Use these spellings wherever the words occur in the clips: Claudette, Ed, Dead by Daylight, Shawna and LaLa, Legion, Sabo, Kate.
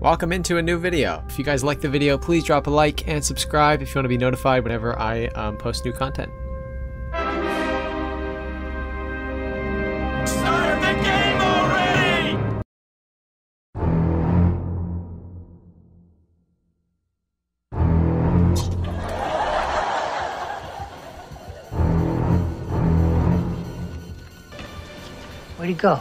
Welcome into a new video. If you guys like the video, please drop a like and subscribe if you want to be notified whenever I post new content. Start the game already! Where'd he go?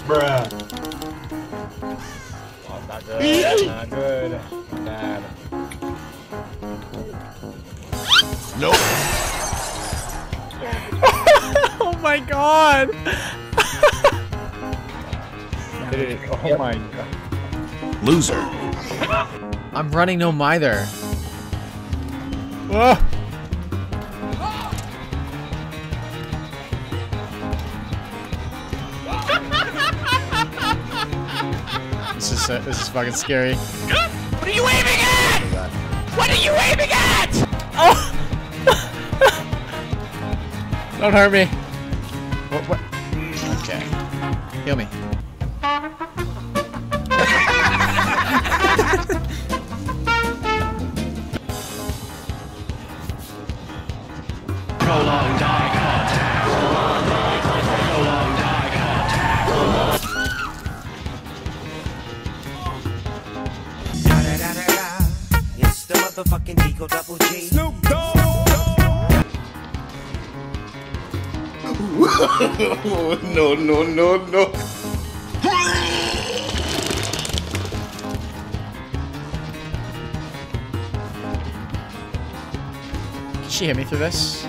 Bruh. Oh, not good. That's not good. Bad. Nope. Oh my god. Dude, oh my god. Loser. I'm running no mither. Whoa. This is fucking scary. What are you aiming at? Oh, what are you aiming at? Oh! Don't hurt me. What? Okay. Heal me. Prolonged die contact. Prolonged die contact. Prolonged die contact. Prolonged. Motherfucking Eagle Double G. Snoop Dogg. No, no, no, no. Can she hit me through this?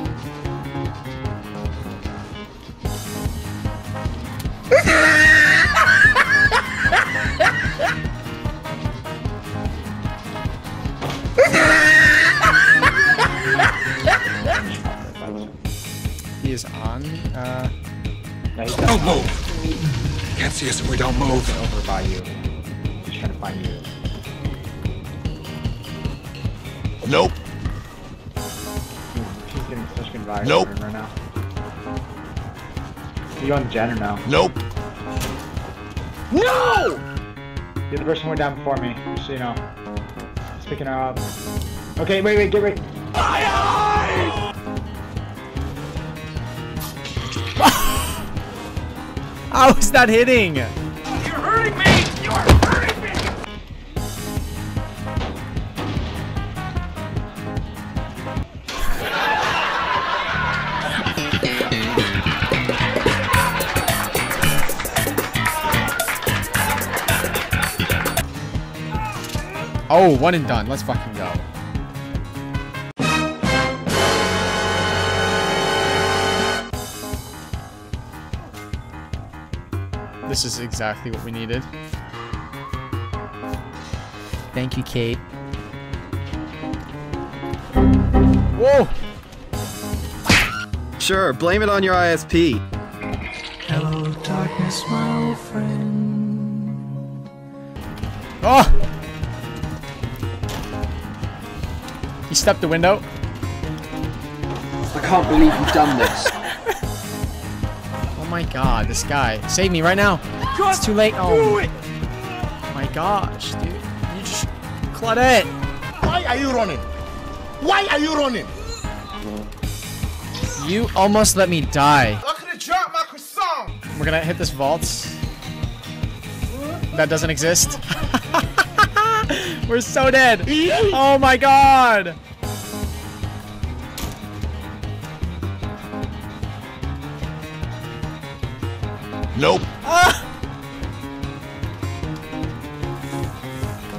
He is on. No, he's don't move. You can't see us if we don't move. Over by you. I'm trying to find you. Nope. He's getting such good vibes right now. Are you on Jen or no? Nope. No! The other person went down before me, just so you know. It's picking her up. Okay, wait, get ready. How is that hitting? You're hurting me! You're hurting me! Oh, one and done. Let's fucking go. This is exactly what we needed. Thank you, Kate. Whoa! Sure, blame it on your ISP. Hello, darkness, my old friend. Oh! He stepped the window. I can't believe you've done this. Oh my god, this guy. Save me right now. It's too late. Oh my gosh, dude. You just... Claudette! Why are you running? Why are you running? You almost let me die. I could have dropped my croissant. We're gonna hit this vault. That doesn't exist. We're so dead. Oh my god. Nope. Ah!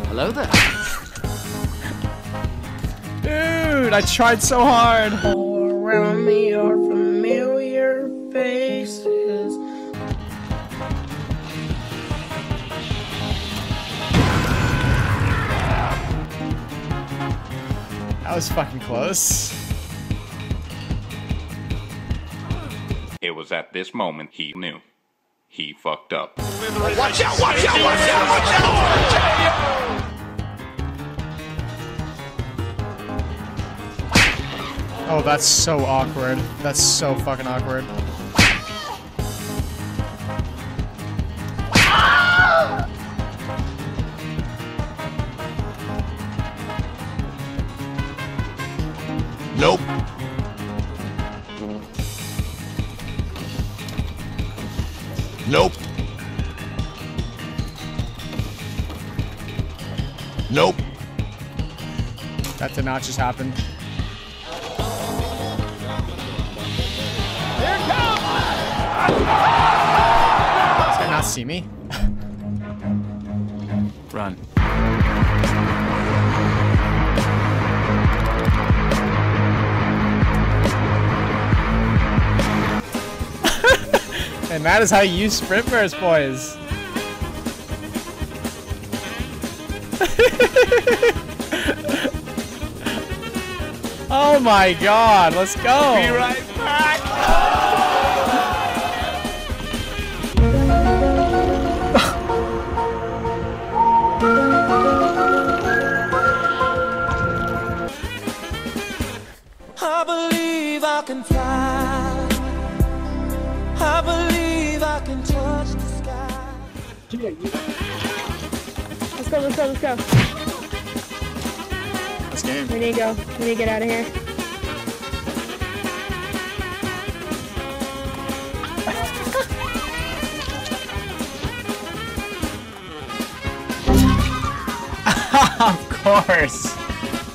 Hello there. Dude, I tried so hard. All around me are familiar faces. That was fucking close. It was at this moment he knew. He fucked up. Watch out! Watch out! Watch out! Watch out! Oh, that's so awkward. That's so fucking awkward. Nope. Nope. Nope. That did not just happen. Here it comes! Does that not see me? Run. And that is how you sprint first, boys. Oh my god, let's go. Be right back. I believe I can fly. I believe I can touch the sky. Let's go, let's go, let's go. That's game. We need to go. We need to get out of here. Of course.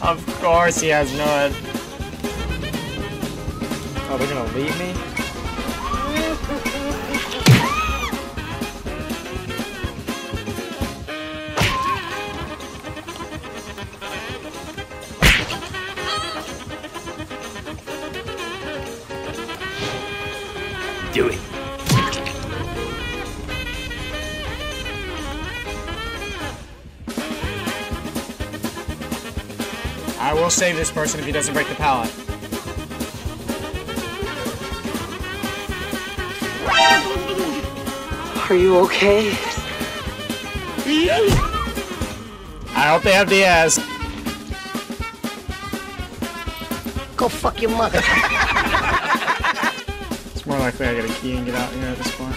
Of course he has none. Oh, they're gonna leave me? Do it. I will save this person if he doesn't break the pallet. Are you okay? I hope they have Diaz. Go fuck your mother. It's more likely I get a key and get out here at this point.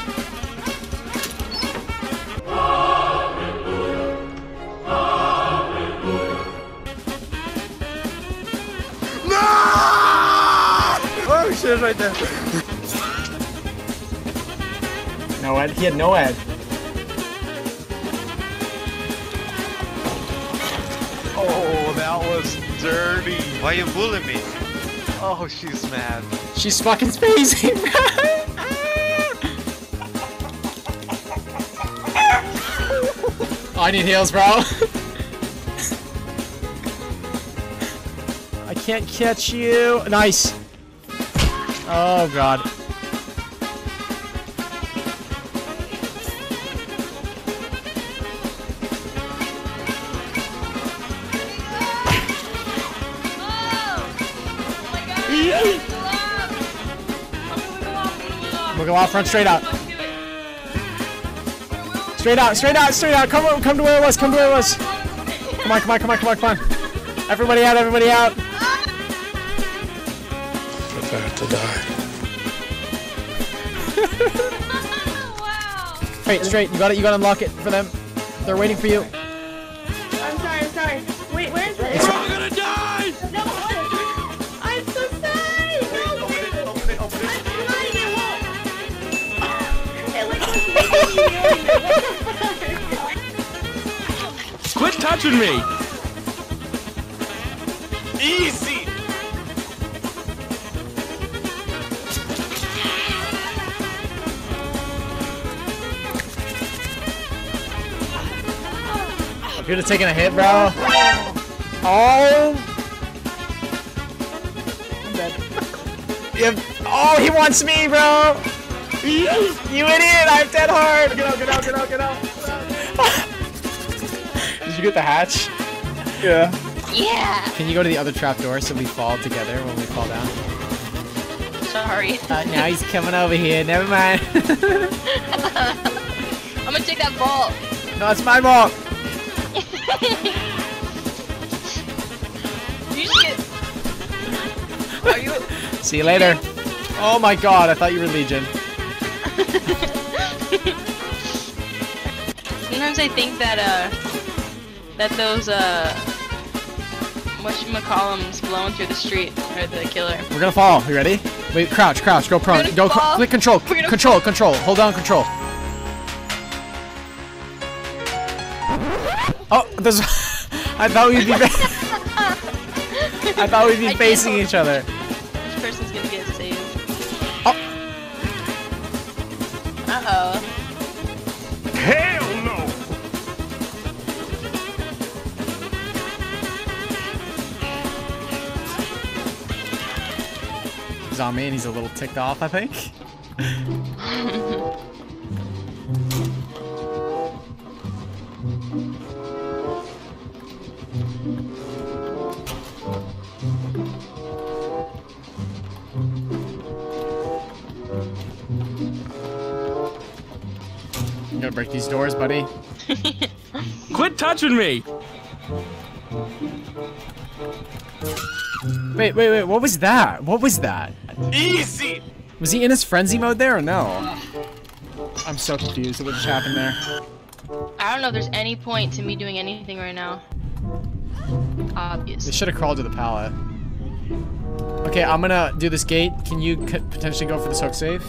No! Oh shit, right there. No Ed. He had no Ed. Oh, that was dirty. Why are you bullying me? Oh, she's mad. She's fucking spacing. Oh, I need heals, bro. I can't catch you. Nice. Oh, God. We'll go off front, straight out. Straight out, straight out, straight out. Come, come to where it was, come to where it was. Come on, come on, come on, come on, come on. Everybody out, everybody out. Prepare to die. Straight, straight. You got it, you got to unlock it for them. They're waiting for you. I'm sorry, I'm sorry. Wait, where is it? It's I'm going to die! No, I'm so sorry! No, open it, open it. Quit touching me! Easy! You could have taken a hit, bro. Oh! I'm dead. Oh, he wants me, bro! You idiot! I'm dead hard! Get out, get out, get out, get out! Did you get the hatch? Yeah. Yeah! Can you go to the other trap door so we fall together when we fall down? Sorry. Now he's coming over here, never mind. I'm gonna take that ball. No, it's my ball! You just get... Are you? See you later. Oh my god, I thought you were Legion. Sometimes I think that that those whatchamacallums blowing through the street are the killer. We're gonna fall. You ready? Wait, crouch, crouch, go prone, go click control, control, control, hold down control. Oh, there's. I thought we'd be. I thought we'd be facing each other. This person's gonna get saved. Oh. Uh oh. Hell no! He's on me and he's a little ticked off, I think. You gotta break these doors, buddy. Quit touching me! Wait, wait, wait, what was that? What was that? Easy! Was he in his frenzy mode there or no? I'm so confused at what just happened there. I don't know if there's any point to me doing anything right now. Obvious. They should have crawled to the pallet. Okay, I'm gonna do this gate. Can you potentially go for this hook save?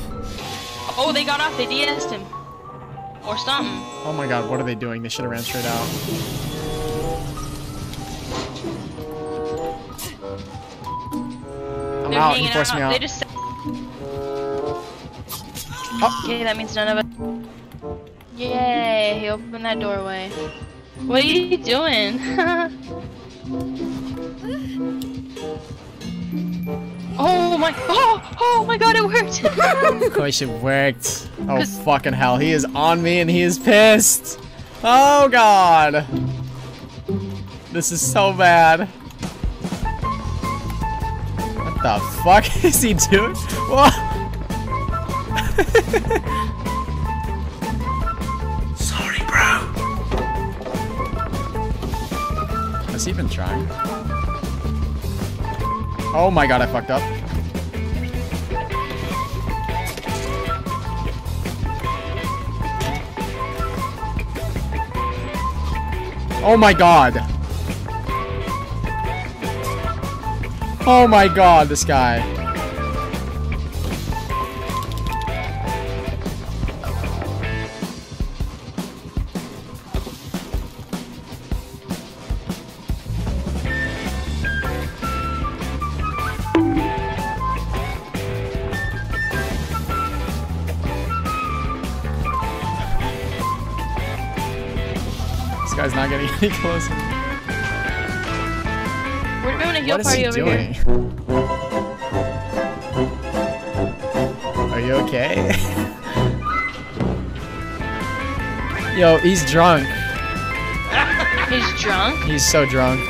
Oh, they got off. They DS'd him. Or something. Oh my god, what are they doing? They should have ran straight out. I'm out. He forced me out. They just... oh. Okay, that means none of us. Yay, he opened that doorway. What are you doing? Oh my! Oh! Oh my god! It worked! Of course it worked. Oh fucking hell! He is on me and he is pissed. Oh god! This is so bad. What the fuck is he doing? What? Sorry, bro. Has he been trying? Oh my god, I fucked up. Oh my god. Oh my god, this guy. This guy's not getting any closer. We're doing a heal party over here. Are you okay? Yo, he's drunk. He's drunk? He's so drunk.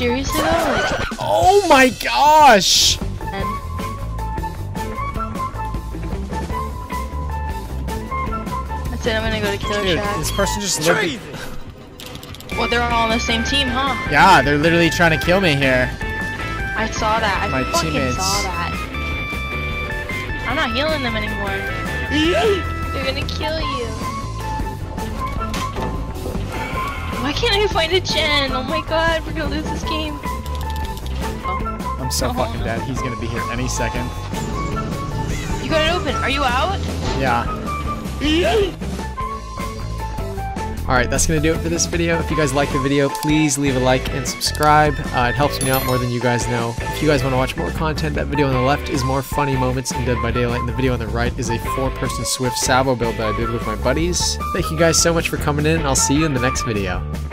Seriously though? Like, oh my gosh! Ed. That's it, I'm gonna go to Killer Shack. This person just lived. Well, they're all on the same team, huh? Yeah, they're literally trying to kill me here. I saw that. I fucking saw that. I'm not healing them anymore. They're gonna kill you. Why can't I find a gen? Oh my god, we're gonna lose this game. Oh. I'm so fucking dead. He's gonna be here any second. You got it open. Are you out? Yeah. Alright, that's gonna do it for this video. If you guys liked the video, please leave a like and subscribe. It helps me out more than you guys know. If you guys want to watch more content, that video on the left is more funny moments in Dead by Daylight, and the video on the right is a 4-person Swift Sabo build that I did with my buddies. Thank you guys so much for coming in, and I'll see you in the next video.